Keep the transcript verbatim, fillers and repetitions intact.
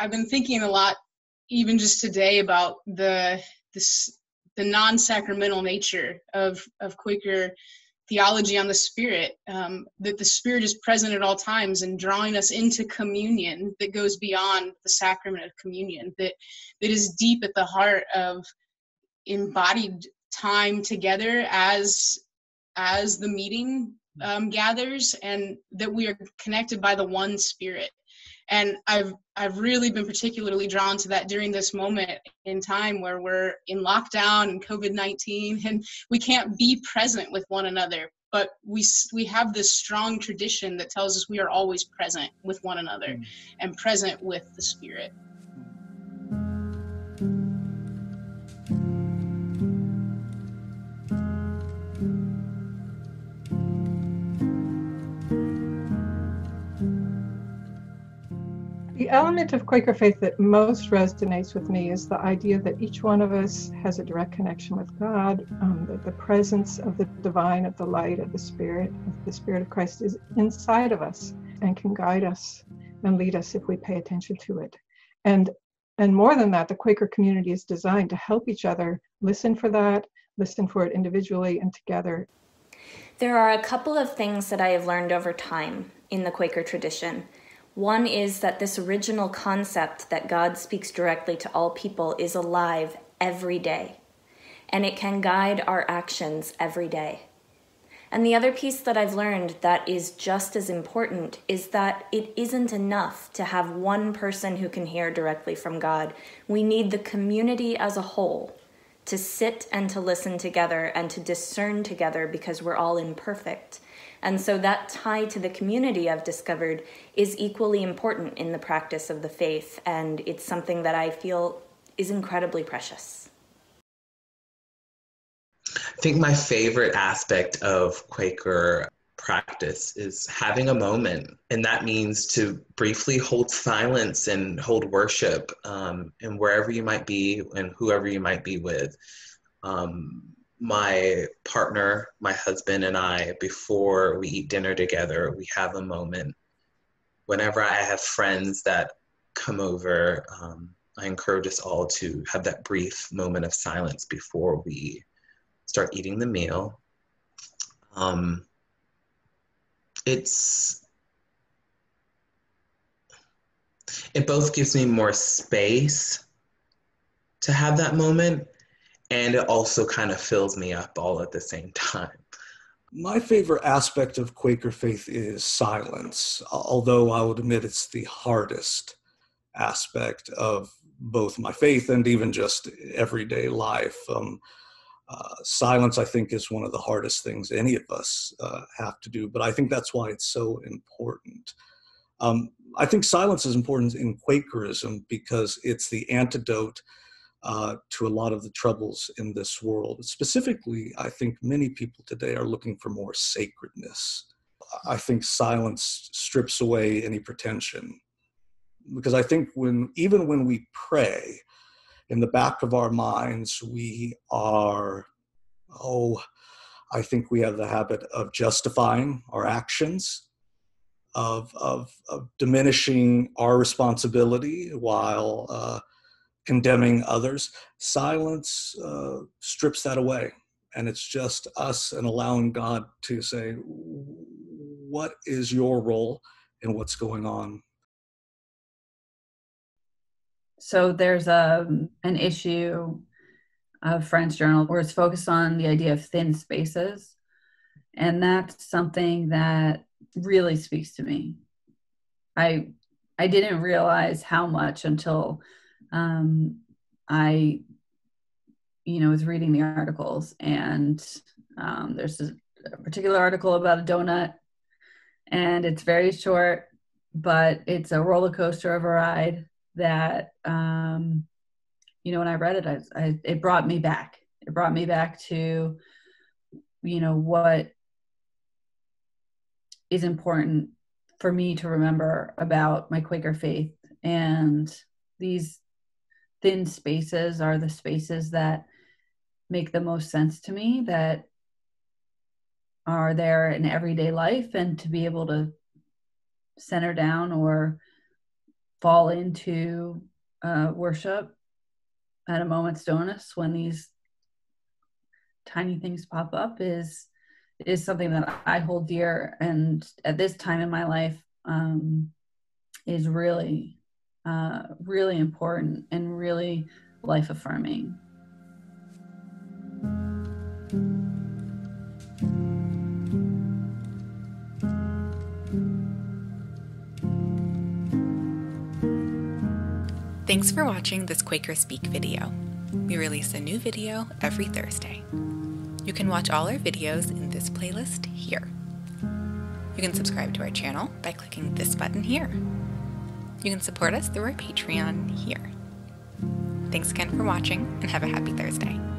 I've been thinking a lot, even just today, about the this, the non-sacramental nature of of Quaker theology on the Spirit, um, that the Spirit is present at all times and drawing us into communion that goes beyond the sacrament of communion, that that is deep at the heart of embodied time together as as the meeting um, gathers, and that we are connected by the one Spirit. And I've I've really been particularly drawn to that during this moment in time where we're in lockdown and COVID nineteen, and we can't be present with one another. But we we have this strong tradition that tells us we are always present with one another and present with the Spirit. The element of Quaker faith that most resonates with me is the idea that each one of us has a direct connection with God, um, that the presence of the divine, of the light, of the Spirit, of the Spirit of Christ is inside of us and can guide us and lead us if we pay attention to it. And, and more than that, the Quaker community is designed to help each other listen for that, listen for it individually and together. There are a couple of things that I have learned over time in the Quaker tradition. One is that this original concept that God speaks directly to all people is alive every day, and it can guide our actions every day. And the other piece that I've learned that is just as important is that it isn't enough to have one person who can hear directly from God. We need the community as a whole to sit and to listen together and to discern together, because we're all imperfect. And so that tie to the community, I've discovered, is equally important in the practice of the faith, and it's something that I feel is incredibly precious. I think my favorite aspect of Quaker practice is having a moment, and that means to briefly hold silence and hold worship, um, and wherever you might be and whoever you might be with. Um, My partner, my husband, and I, before we eat dinner together, we have a moment. Whenever I have friends that come over, um, I encourage us all to have that brief moment of silence before we start eating the meal. Um, it's, it both gives me more space to have that moment, and it also kind of fills me up all at the same time. My favorite aspect of Quaker faith is silence, although I would admit it's the hardest aspect of both my faith and even just everyday life. Um, uh, silence, I think, is one of the hardest things any of us uh, have to do, but I think that's why it's so important. Um, I think silence is important in Quakerism because it's the antidote Uh, to a lot of the troubles in this world. Specifically, I think many people today are looking for more sacredness. I think silence strips away any pretension, because I think when, even when we pray, in the back of our minds, we are, oh, I think we have the habit of justifying our actions, of, of, of diminishing our responsibility while uh, condemning others. Silence uh, strips that away, and it's just us and allowing God to say, what is your role and what's going on? So there's a, an issue of Friends Journal where it's focused on the idea of thin spaces, and that's something that really speaks to me. I, I didn't realize how much until Um, I, you know, was reading the articles, and um, there's a particular article about a donut, and it's very short, but it's a roller coaster of a ride that, um, you know, when I read it, I, I, it brought me back. It brought me back to, you know, what is important for me to remember about my Quaker faith. And these thin spaces are the spaces that make the most sense to me, that are there in everyday life, and to be able to center down or fall into uh, worship at a moment's notice when these tiny things pop up is is something that I hold dear, and at this time in my life um, is really, uh, really important and really life affirming. Thanks for watching this Quaker Speak video. We release a new video every Thursday. You can watch all our videos in this playlist here. You can subscribe to our channel by clicking this button here. You can support us through our Patreon here. Thanks again for watching, and have a happy Thursday.